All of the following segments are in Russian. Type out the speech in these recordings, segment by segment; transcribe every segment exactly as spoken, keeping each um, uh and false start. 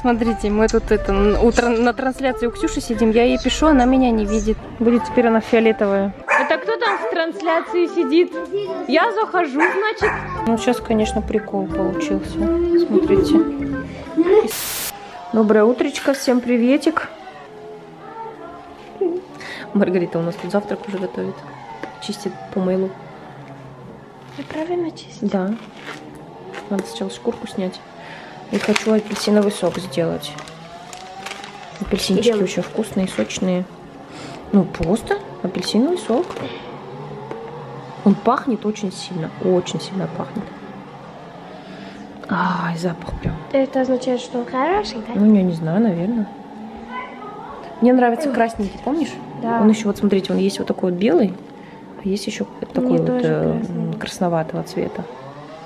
Смотрите, мы тут это, утро на трансляции у Ксюши сидим, я ей пишу, она меня не видит. Будет теперь она фиолетовая. Это кто там в трансляции сидит? Я захожу, значит. Ну, сейчас, конечно, прикол получился. Смотрите. Доброе утречко, всем приветик. Маргарита у нас тут завтрак уже готовит. Чистит по мейлу. Я правильно чистит? Да. Надо сначала шкурку снять. И хочу апельсиновый сок сделать. Апельсинчики Идем. Очень вкусные, сочные. Ну, просто апельсиновый сок. Он пахнет очень сильно. Очень сильно пахнет. Ай, запах прям. Это означает, что он хороший, да? Ну, я не знаю, наверное. Мне нравится красненький, помнишь? Да. Он еще, вот смотрите, он есть вот такой вот белый, а есть еще такой вот э, красноватого цвета.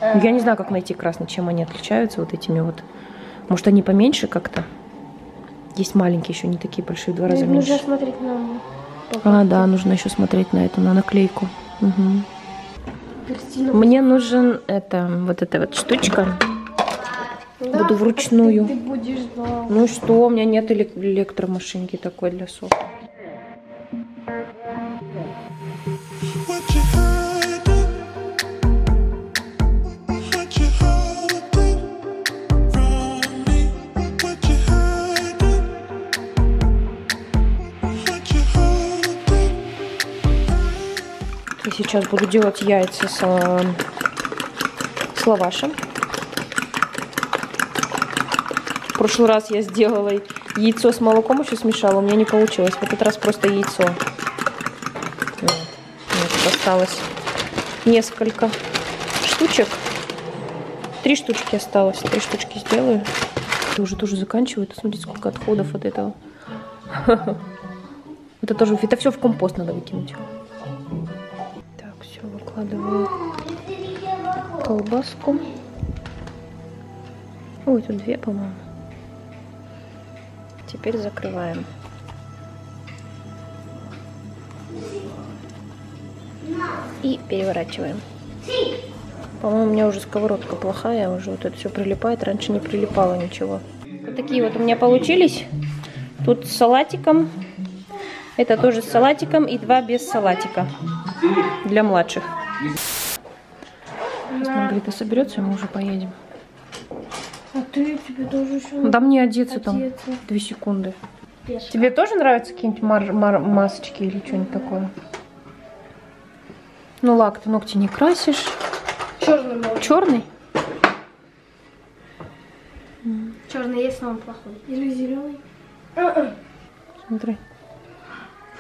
А. Я не знаю, как найти красный, чем они отличаются вот этими вот. Может, они поменьше как-то? Есть маленькие еще, не такие большие, в два раза меньше. Нужно смотреть на... А, да, нужно еще смотреть на эту, на наклейку. Угу. Мне нужен это, вот эта вот штучка. Да, буду вручную. Ты, ты будешь, да. Ну что, у меня нет электромашинки такой для сока. И сейчас буду делать яйца с, с лавашем. В прошлый раз я сделала яйцо с молоком, еще смешала, у меня не получилось. В этот раз просто яйцо. Вот. Вот, осталось несколько штучек. Три штучки осталось, три штучки сделаю. Я уже тоже заканчиваю. Смотрите, сколько отходов от этого. Это тоже, это все в компост надо выкинуть. Так, все, выкладываю колбаску. Ой, тут две, по-моему. Теперь закрываем. И переворачиваем. По-моему, у меня уже сковородка плохая, уже вот это все прилипает. Раньше не прилипало ничего. Вот такие вот у меня получились. Тут с салатиком. Это тоже с салатиком и два без салатика. Для младших. Сейчас Маргарита соберется, и мы уже поедем. А ты, тебе тоже еще... Да мне одеться, одеться. Там две секунды. Пешка. Тебе тоже нравятся какие-нибудь мар мар масочки или что-нибудь такое? Ну лак, ты ногти не красишь. Черный можно. Черный? Черный есть, но он плохой. Или зеленый? А-а. Смотри.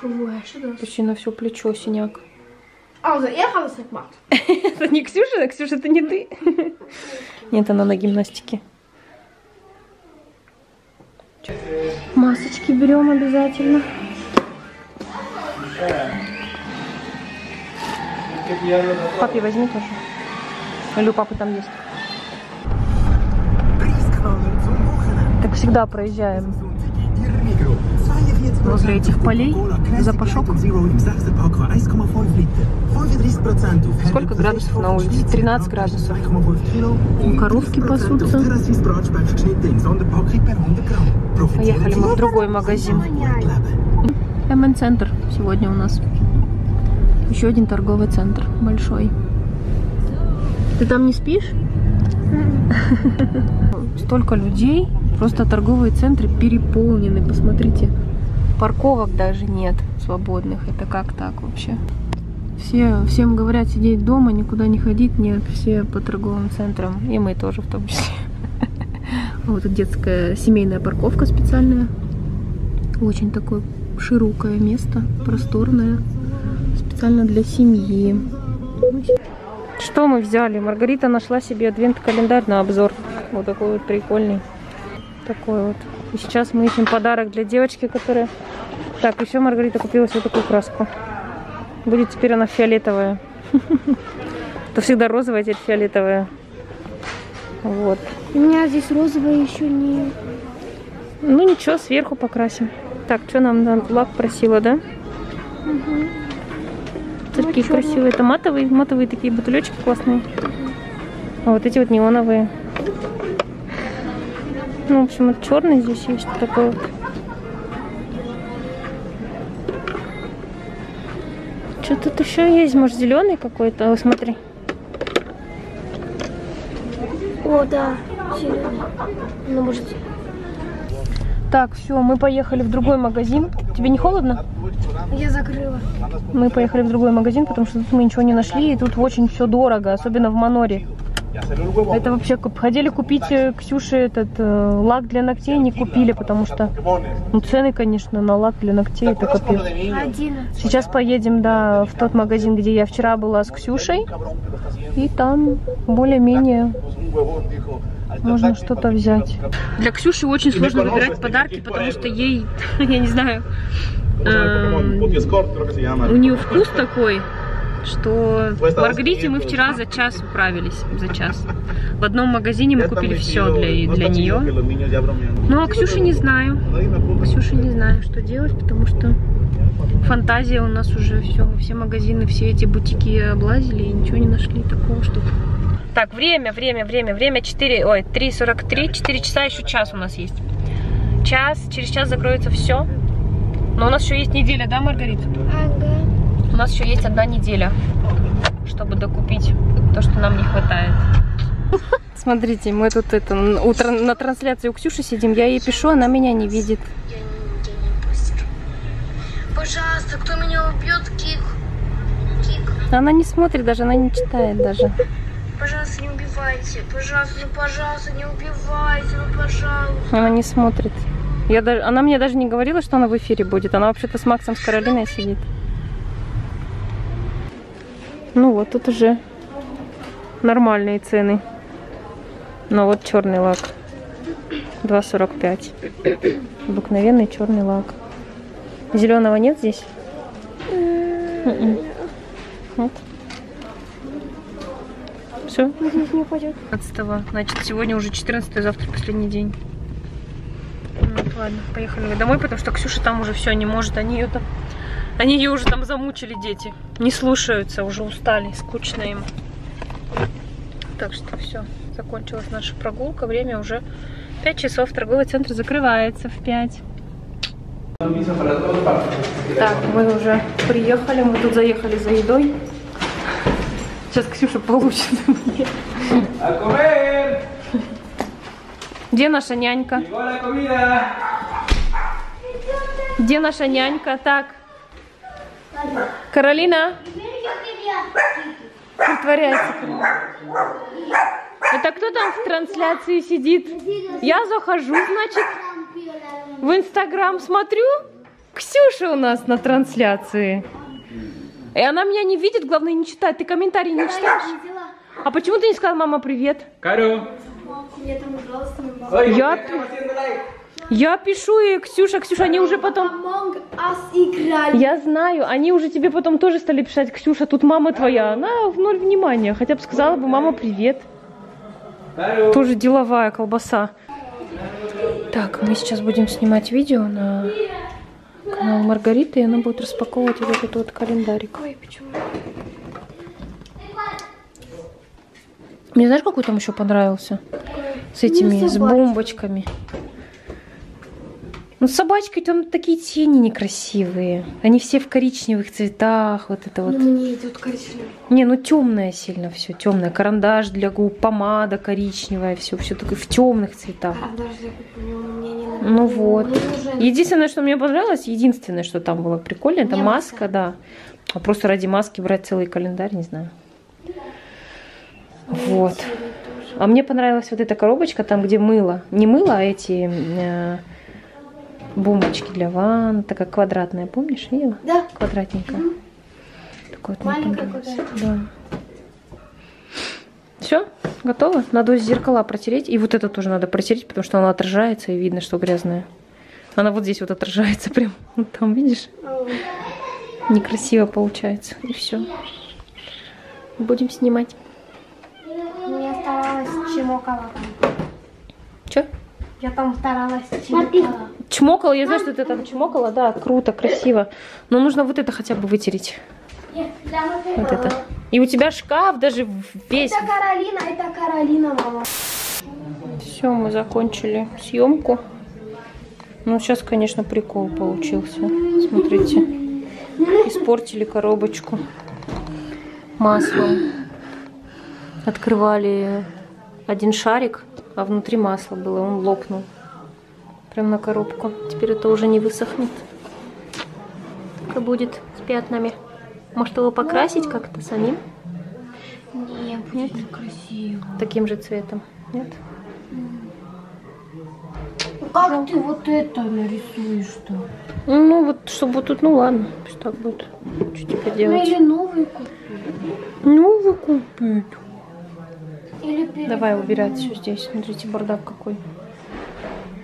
Фу, а что там? Почти на все плечо синяк. А, я холостый мат. Это не Ксюша, Ксюша, это не ты. Нет, она на гимнастике. Масочки берем обязательно. Папе возьми тоже. Или у папы там есть. Так всегда проезжаем возле этих полей. Запашок. Сколько градусов на улице? тринадцать градусов. Коровки пасутся. Поехали мы в другой магазин. эм эн-центр сегодня у нас. Еще один торговый центр большой. Ты там не спишь? Столько людей. Просто торговые центры переполнены. Посмотрите. Парковок даже нет свободных. Это как так вообще? Все, всем говорят сидеть дома, никуда не ходить. Нет, все по торговым центрам. И мы тоже в том числе. Вот тут детская семейная парковка специальная. Очень такое широкое место, просторное. Специально для семьи. Что мы взяли? Маргарита нашла себе адвент-календарь на обзор. Вот такой вот прикольный. Такой вот. И сейчас мы ищем подарок для девочки, которая... Так, еще Маргарита купила себе такую краску. Будет теперь она фиолетовая. Это всегда розовая, теперь фиолетовая. Вот. У меня здесь розовая еще не... Ну ничего, сверху покрасим. Так, что нам лак просила, да? Такие красивые. Это матовые, матовые такие бутылечки классные. А вот эти вот неоновые. Ну, в общем, это черный здесь есть такой. Что тут еще есть? Может, зеленый какой-то? О, смотри. О, да, зеленый. Ну, может... Так, все, мы поехали в другой магазин. Тебе не холодно? Я закрыла. Мы поехали в другой магазин, потому что тут мы ничего не нашли. И тут очень все дорого, особенно в Маноре. Это вообще... Хотели купить Ксюше этот э, лак для ногтей, не купили, потому что... Ну, цены, конечно, на лак для ногтей это капец. Сейчас поедем, да, в тот магазин, где я вчера была с Ксюшей. И там более-менее... Можно что-то взять. Для Ксюши очень сложно выбирать подарки, потому что ей, я не знаю, у нее вкус такой, что в Маргарите мы вчера за час управились, за час. В одном магазине мы купили все для, для нее. Ну а Ксюше не знаю, Ксюше не знаю, что делать, потому что фантазия у нас уже все, все магазины, все эти бутики облазили и ничего не нашли такого, чтобы... Так, время, время, время, время четыре, ой, три сорок три, четыре часа, еще час у нас есть. Час, через час закроется все. Но у нас еще есть неделя, да, Маргарита? Ага. У нас еще есть одна неделя, чтобы докупить то, что нам не хватает. Смотрите, мы тут это, на трансляции у Ксюши сидим, я ей пишу, она меня не видит. Я не быстро. Пожалуйста, кто меня убьет, кик. Кик. Она не смотрит даже, она не читает даже. Пожалуйста, не убивайте. Пожалуйста, ну пожалуйста, не убивайте, ну пожалуйста. Она не смотрит. Я даже, она мне даже не говорила, что она в эфире будет. Она вообще-то с Максом, с Каролиной сидит. Ну вот, тут уже нормальные цены. Но вот черный лак. два сорок пять. Обыкновенный черный лак. Зеленого нет здесь? Вот. Все. пятнадцатого. Значит, сегодня уже четырнадцатое, завтра последний день. Ну, ладно, поехали мы домой, потому что Ксюша там уже все не может. Они ее там, они ее уже там замучили, дети. Не слушаются, уже устали, скучно им. Так что все, закончилась наша прогулка. Время уже пять часов. Торговый центр закрывается в пять. Так, мы уже приехали, мы тут заехали за едой. Сейчас Ксюша получит. Где наша нянька? Где наша нянька? Так. Каролина. Притворяйся. Это кто там в трансляции сидит? Я захожу, значит, в Инстаграм смотрю. Ксюша у нас на трансляции. И она меня не видит, главное, не читает. Ты комментарии не читаешь? А почему ты не сказала, мама, привет? Карю. Я, я пишу, и Ксюша, Ксюша, они уже потом... Among Us играли. Я знаю, они уже тебе потом тоже стали писать, Ксюша, тут мама твоя. Она в ноль внимания, хотя бы сказала бы, мама, привет. Тоже деловая колбаса. Так, мы сейчас будем снимать видео на... канал Маргариты, и она будет распаковывать вот этот вот календарик. Ой, почему? Мне знаешь, какой там еще понравился? С этими, с бомбочками. Ну, с собачкой там такие тени некрасивые. Они все в коричневых цветах. Вот это вот. Мне идет коричневый. Не, ну темное сильно все. Темное. Карандаш для губ, помада коричневая. Все, все такое в темных цветах. Карандаш для губ, мне не нравится. Ну вот. Единственное, что мне понравилось, единственное, что там было прикольно, это маска, да. А просто ради маски брать целый календарь, не знаю. Вот. А мне понравилась вот эта коробочка, там где мыло. Не мыло, а эти э, бомбочки для ванн. Такая квадратная, помнишь, видела? Да. Квадратненькая. Угу. Такой вот маленькая. Да. Все, готово. Надо зеркала протереть. И вот это тоже надо протереть, потому что она отражается и видно, что грязная. Она вот здесь вот отражается прям. Вот там, видишь? Некрасиво получается. И все. Будем снимать. Я старалась чмокала. Че? Я там старалась чмокала. Чмокала? Я знаю, что ты там чмокала. Да, круто, красиво. Но нужно вот это хотя бы вытереть. Вот это. И у тебя шкаф даже весь... Это Каролина, это Каролина, мама. Все, мы закончили съемку. Ну, сейчас, конечно, прикол получился. Смотрите, испортили коробочку маслом. Открывали один шарик, а внутри масло было, он лопнул. Прям на коробку. Теперь это уже не высохнет. Так и будет с пятнами. Может, его покрасить как-то самим? Нет, нет? Красиво. Таким же цветом, нет? Как ну, ты вот это нарисуешь-то? Ну, вот, чтобы тут, ну ладно, пусть так будет. Что поделать? Или новый купить. Новый купить. Или перекупить. Давай убирать все здесь. Смотрите, бардак какой.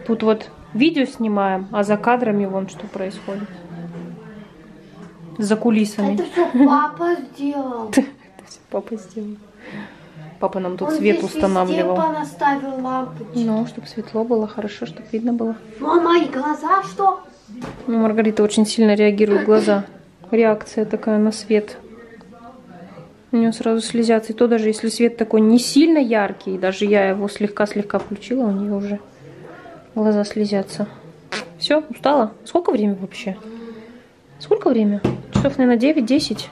Тут вот видео снимаем, а за кадрами вон что происходит. За кулисами. Это все папа сделал. Это все папа сделал. Папа нам тут Он свет устанавливал. Понаставил лампочки. Ну, чтобы светло было, хорошо, чтобы видно было. Мама, и глаза что? Ну, Маргарита очень сильно реагирует глаза. Реакция такая на свет. У нее сразу слезятся. И то даже если свет такой не сильно яркий, даже я его слегка-слегка включила, у нее уже глаза слезятся. Все, устала? Сколько времени вообще? Сколько время? Часов, наверное, девять-десять.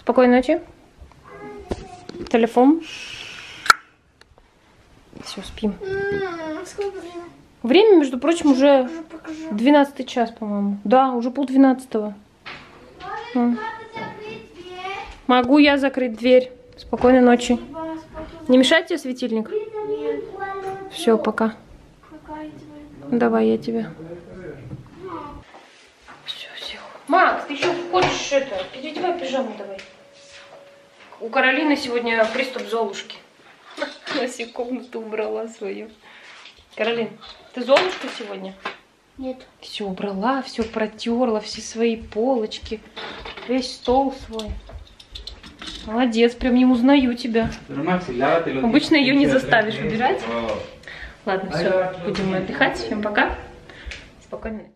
Спокойной ночи. Телефон. Все, спим. Сколько время? Время, между прочим, уже двенадцатый час, по-моему. Да, уже полдвенадцатого. Ну. Могу я закрыть дверь? Спокойной ночи. Не мешает тебе светильник? Все, пока. Давай, я тебе. Все, все. Макс, ты еще хочешь это? Переодевай пижаму давай. У Каролины сегодня приступ Золушки. Она себе комнату убрала свою. Каролин, ты Золушка сегодня? Нет. Все убрала, все протерла, все свои полочки, весь стол свой. Молодец, прям не узнаю тебя. Обычно ее не заставишь убирать. Ладно, все, будем отдыхать. Всем пока. Спокойной ночи.